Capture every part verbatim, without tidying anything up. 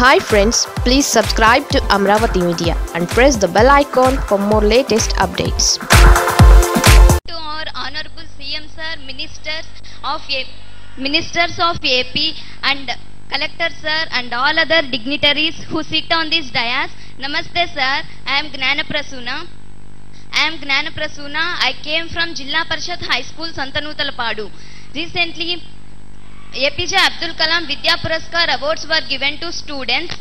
Hi friends, please subscribe to Amaravathi Media and press the bell icon for more latest updates. To our Honorable C M Sir, Ministers of Ministers of A P and Collector Sir and all other dignitaries who sit on this dais, Namaste Sir, I am Gnanaprasuna. I am Gnanaprasuna, I came from Jilla Parishad High School, Santanutalapadu. Recently, A P J Abdul Kalam Vidya Puraskar awards were given to students.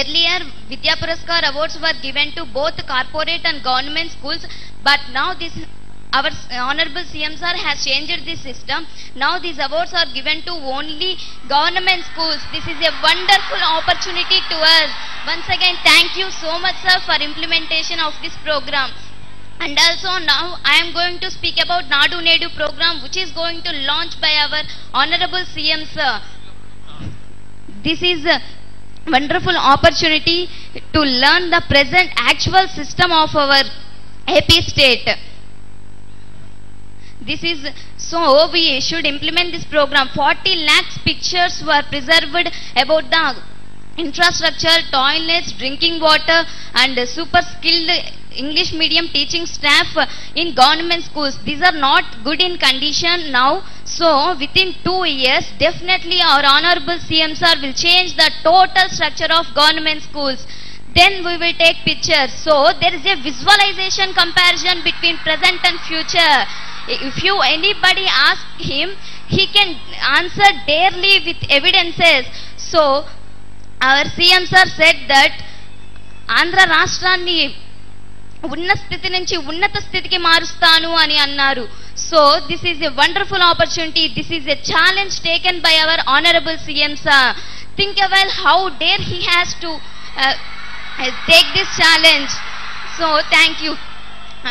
Earlier, Vidya Puraskar awards were given to both corporate and government schools, but now this our Honorable C M Sir has changed this system. Now these awards are given to only government schools. This is a wonderful opportunity to us. Once again, thank you so much, sir, for implementation of this program. And also now I am going to speak about Nadu Nadu program, which is going to launch by our Honorable C M Sir. This is a wonderful opportunity to learn the present actual system of our A P state. This is so we should implement this program. forty lakhs pictures were preserved about the infrastructure, toilets, drinking water and super skilled English medium teaching staff in government schools. These are not good in condition now. So within two years, definitely our Honorable C M Sir will change the total structure of government schools. Then we will take pictures. So there is a visualization comparison between present and future. If you anybody ask him, he can answer daily with evidences. So our C M Sir said that Andhra Rastrani unna sthiti nunchi unnata sthitiki marustanu ani annaru. So this is a wonderful opportunity. This is a challenge taken by our Honorable C M Sir. Think well how dare he has to uh, take this challenge. So thank you.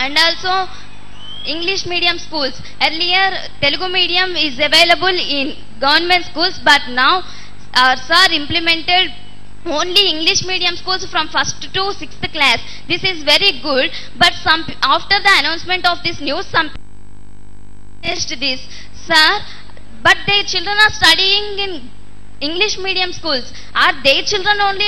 And also English medium schools. Earlier Telugu medium is available in government schools, but now our sir implemented only English medium schools from first to sixth class. This is very good, but some after the announcement of this news, some test this, sir, but their children are studying in English medium schools. Are their children only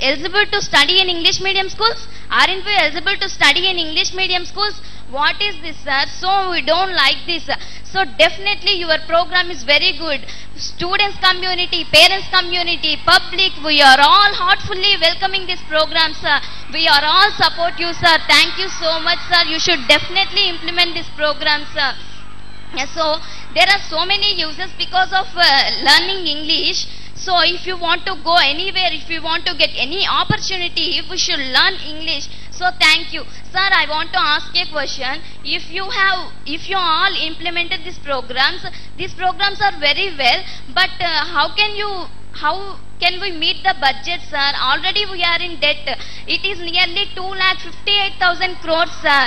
eligible to study in English medium schools? Aren't we eligible to study in English medium schools? What is this, sir? So we don't like this. So definitely your program is very good. Students community, parents community, public, we are all heartfully welcoming this program, sir. We are all support you, sir. Thank you so much, sir. You should definitely implement this program, sir. So there are so many uses because of uh, learning English. So if you want to go anywhere, if you want to get any opportunity, we should learn English. So thank you. Sir, I want to ask a question. If you have, if you all implemented these programs, these programs are very well, but uh, how can you, how can we meet the budget, sir? Already we are in debt. It is nearly two lakh fifty-eight thousand crores, sir.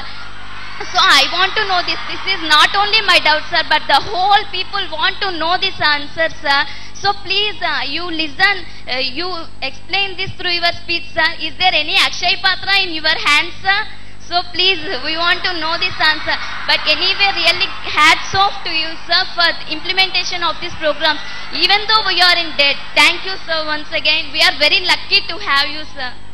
So I want to know this. This is not only my doubt, sir, but the whole people want to know this answer, sir. So please, uh, you listen, uh, you explain this through your speech, sir. Is there any Akshay Patra in your hands, sir? So please, we want to know this answer. But anyway, really hats off to you, sir, for implementation of this program. Even though we are in debt, thank you, sir, once again. We are very lucky to have you, sir.